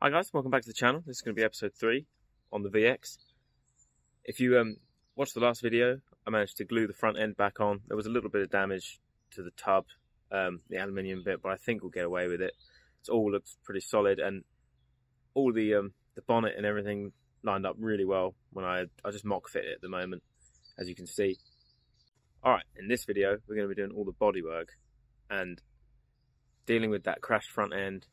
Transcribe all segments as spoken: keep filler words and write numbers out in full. Hi guys, welcome back to the channel. This is going to be episode three on the V X. If you um, watched the last video, I managed to glue the front end back on. There was a little bit of damage to the tub, um, the aluminium bit, but I think we'll get away with it. It all looks pretty solid, and all the um, the bonnet and everything lined up really well when I, I just mock fit it at the moment, as you can see. Alright, in this video we're going to be doing all the bodywork and dealing with that crashed front end.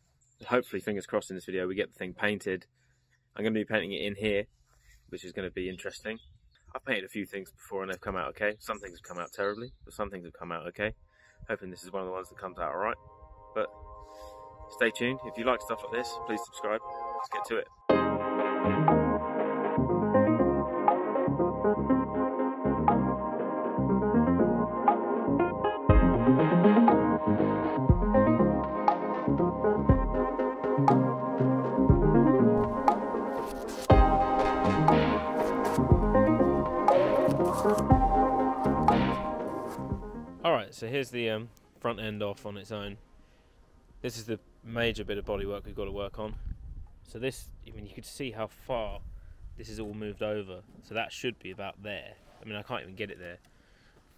Hopefully, fingers crossed, in this video we get the thing painted. I'm going to be painting it in here, which is going to be interesting. I've painted a few things before and they've come out okay. Some things have come out terribly, but some things have come out okay. Hoping this is one of the ones that comes out alright. But stay tuned. If you like stuff like this, please subscribe. Let's get to it. So here's the um, front end off on its own. This is the major bit of bodywork we've got to work on. So this, I mean, you could see how far this is all moved over. So that should be about there. I mean, I can't even get it there.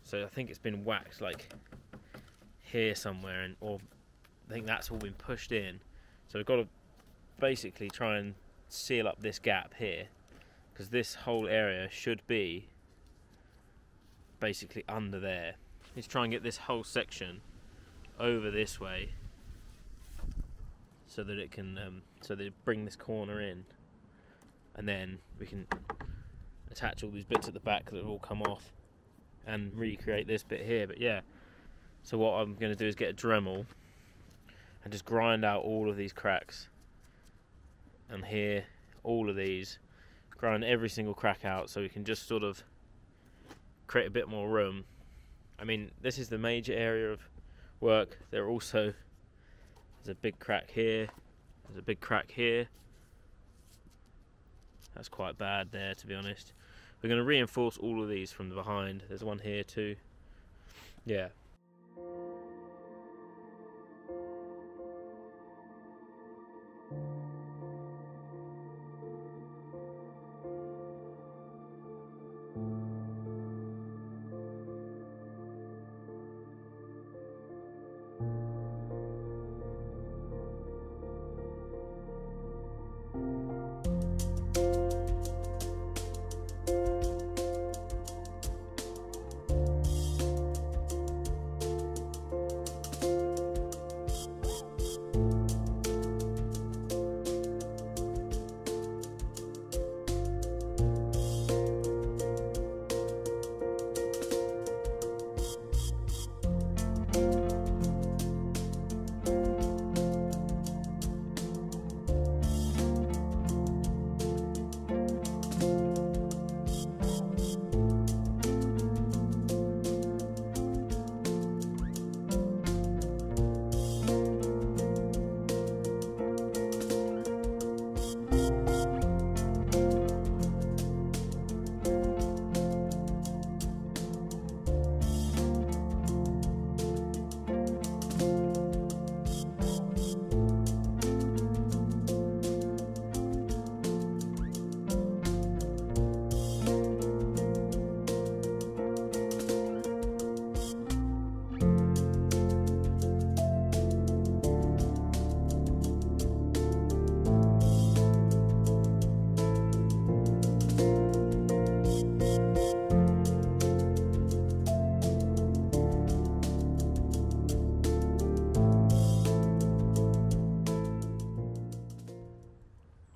So I think it's been waxed like here somewhere, and or I think that's all been pushed in. So we've got to basically try and seal up this gap here, because this whole area should be basically under there. Is try and get this whole section over this way, so that it can, um, so they bring this corner in, and then we can attach all these bits at the back that have all come off, and recreate this bit here. But yeah, so what I'm going to do is get a Dremel and just grind out all of these cracks, and here, all of these, grind every single crack out, so we can just sort of create a bit more room. I mean, this is the major area of work. There are also, there's a big crack here, there's a big crack here. That's quite bad there, to be honest. We're going to reinforce all of these from the behind. There's one here too. Yeah.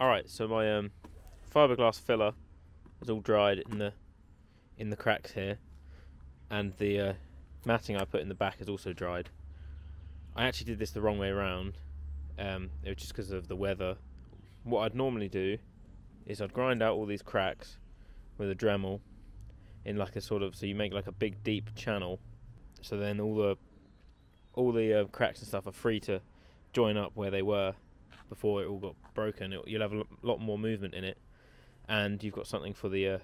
Alright, so my um, fiberglass filler is all dried in the in the cracks here, and the uh, matting I put in the back is also dried. I actually did this the wrong way around, um, it was just because of the weather. What I'd normally do is I'd grind out all these cracks with a Dremel in like a sort of, so you make like a big deep channel, so then all the all the uh, cracks and stuff are free to join up where they were before it all got broken. It, you'll have a lot more movement in it, and you've got something for the uh,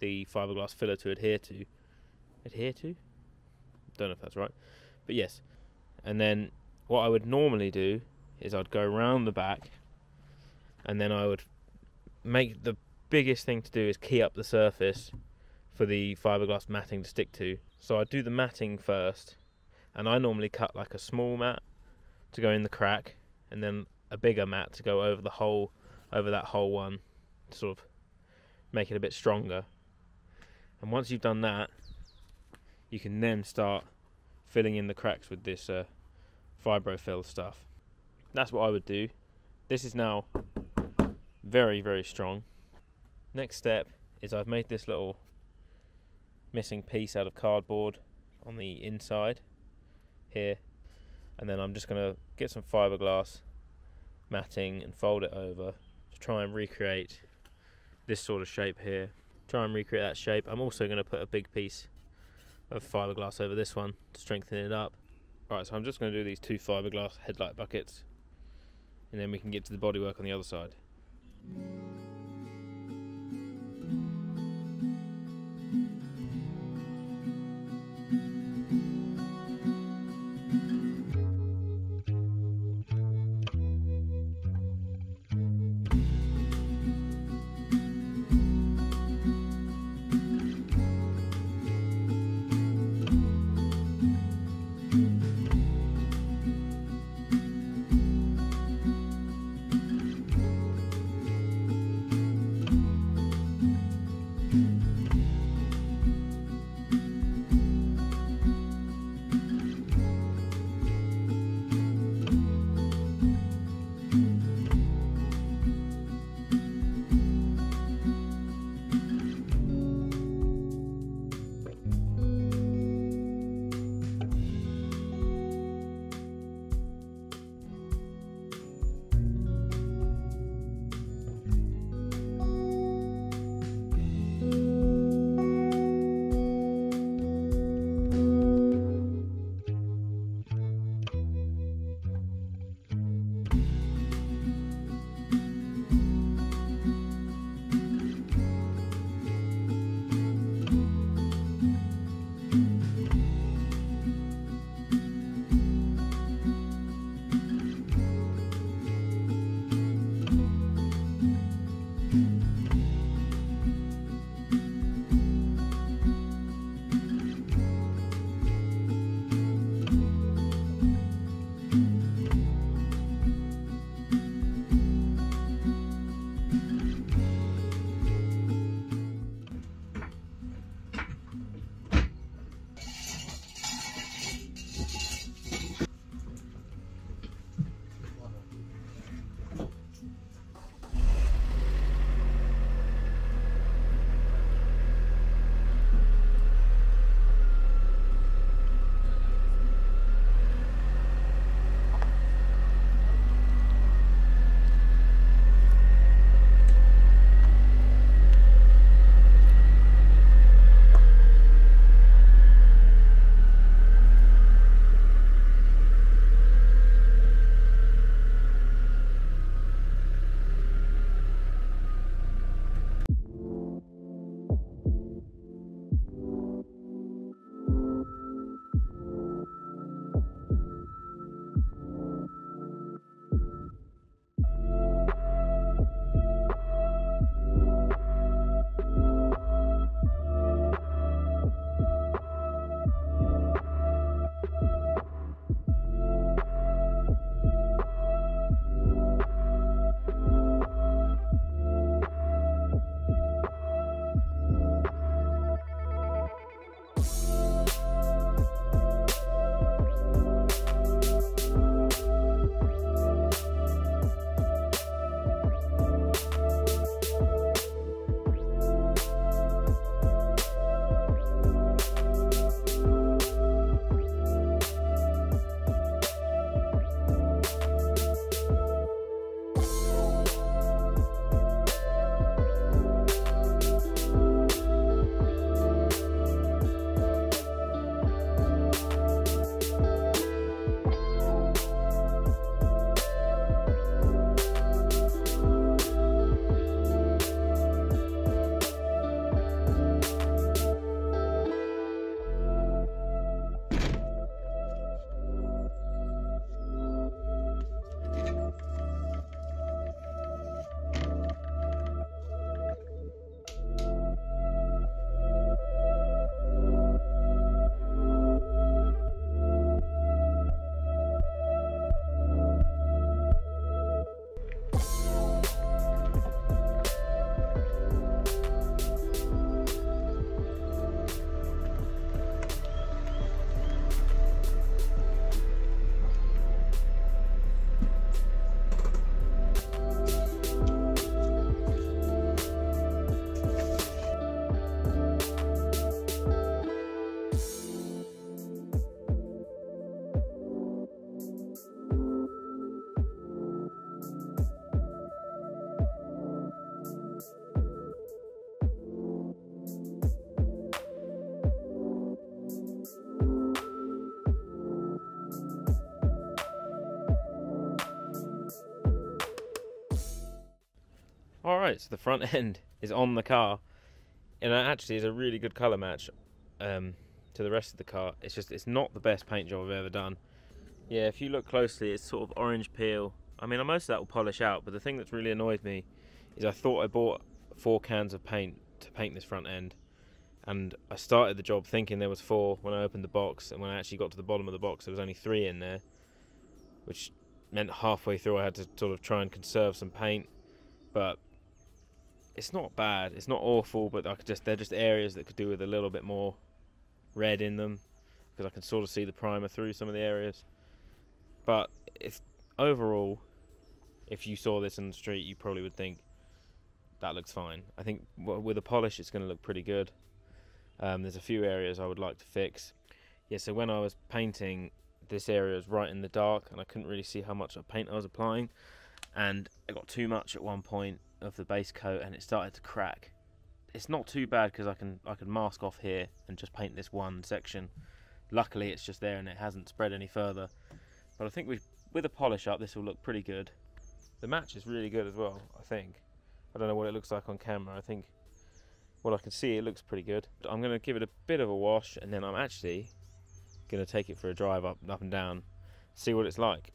the fiberglass filler to adhere to. Adhere to? Don't know if that's right, but yes. And then what I would normally do is I'd go round the back and then I would make the biggest thing to do is key up the surface for the fiberglass matting to stick to. So I do the matting first, and I normally cut like a small mat to go in the crack, and then a bigger mat to go over the whole, over that whole one, to sort of make it a bit stronger. And once you've done that, you can then start filling in the cracks with this uh, fibrofill stuff. That's what I would do. This is now very, very strong. Next step is I've made this little missing piece out of cardboard on the inside here, and then I'm just going to get some fiberglass matting and fold it over to try and recreate this sort of shape here. Try and recreate that shape. I'm also going to put a big piece of fiberglass over this one to strengthen it up. Alright, so I'm just going to do these two fiberglass headlight buckets, and then we can get to the bodywork on the other side. Alright, so the front end is on the car, and that actually is a really good colour match um, to the rest of the car. It's just, it's not the best paint job I've ever done. Yeah, if you look closely, it's sort of orange peel. I mean, most of that will polish out, but the thing that's really annoyed me is I thought I bought four cans of paint to paint this front end, and I started the job thinking there was four when I opened the box, and when I actually got to the bottom of the box there was only three in there, which meant halfway through I had to sort of try and conserve some paint. But it's not bad, it's not awful, but I could just, they're just areas that could do with a little bit more red in them, because I can sort of see the primer through some of the areas. But it's overall, if you saw this in the street, you probably would think that looks fine. I think with a polish it's going to look pretty good. Um, there's a few areas I would like to fix. Yeah, so when I was painting, this area was right in the dark and I couldn't really see how much paint I was applying, and I got too much at one point of the base coat and it started to crack. It's not too bad because I can I can mask off here and just paint this one section. Luckily it's just there and it hasn't spread any further, but I think we've, with a polish up this will look pretty good. The match is really good as well, I think. I don't know what it looks like on camera. I think what I can see, it looks pretty good. I'm going to give it a bit of a wash and then I'm actually going to take it for a drive up and up and down, see what it's like.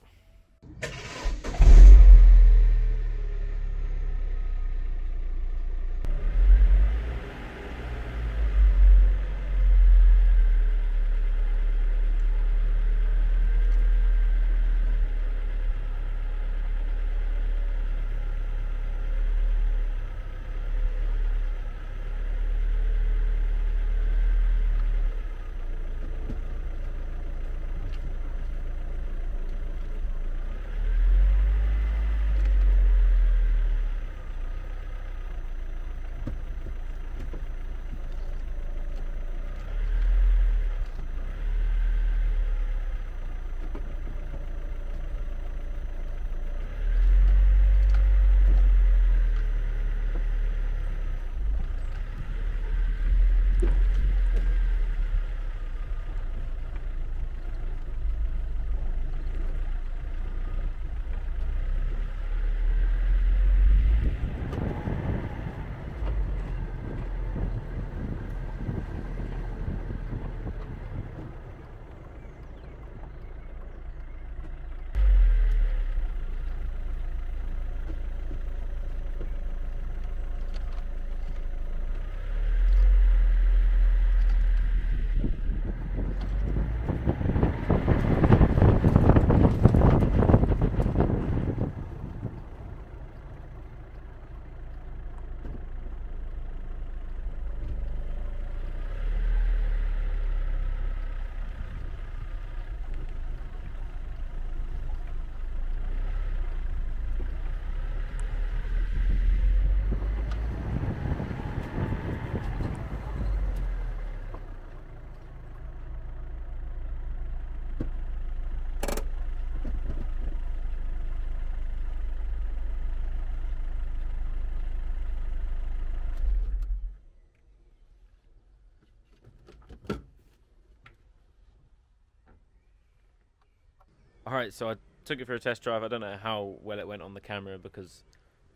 Alright, so I took it for a test drive. I don't know how well it went on the camera because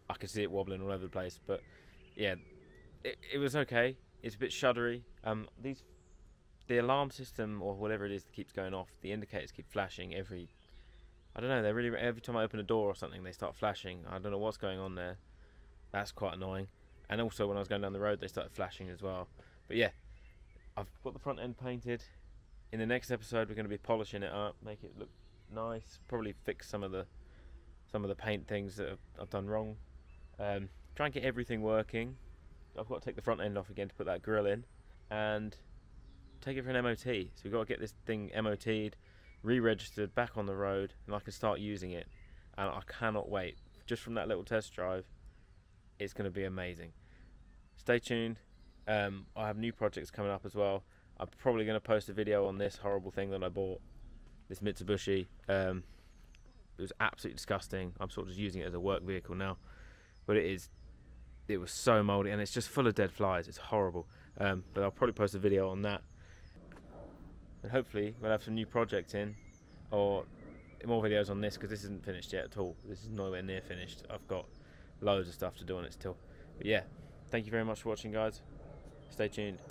I could see it wobbling all over the place, but yeah, it, it was okay. It's a bit shuddery. Um, these, the alarm system or whatever it is that keeps going off, the indicators keep flashing every, I don't know, they're really, every time I open a door or something they start flashing. I don't know what's going on there. That's quite annoying. And also when I was going down the road they started flashing as well. But yeah, I've got the front end painted. In the next episode we're going to be polishing it up, make it look nice, probably fix some of the some of the paint things that I've, I've done wrong. Um, try and get everything working. I've got to take the front end off again to put that grille in and take it for an M O T. So we've got to get this thing M O T'd, re-registered, back on the road, and I can start using it. And I cannot wait. Just from that little test drive, it's going to be amazing. Stay tuned. Um, I have new projects coming up as well. I'm probably going to post a video on this horrible thing that I bought. This Mitsubishi, um, it was absolutely disgusting. I'm sort of just using it as a work vehicle now, but it is, it was so mouldy and it's just full of dead flies. It's horrible, um, but I'll probably post a video on that. And hopefully we'll have some new projects in, or more videos on this, because this isn't finished yet at all. This is nowhere near finished. I've got loads of stuff to do on it still. But yeah, thank you very much for watching, guys. Stay tuned.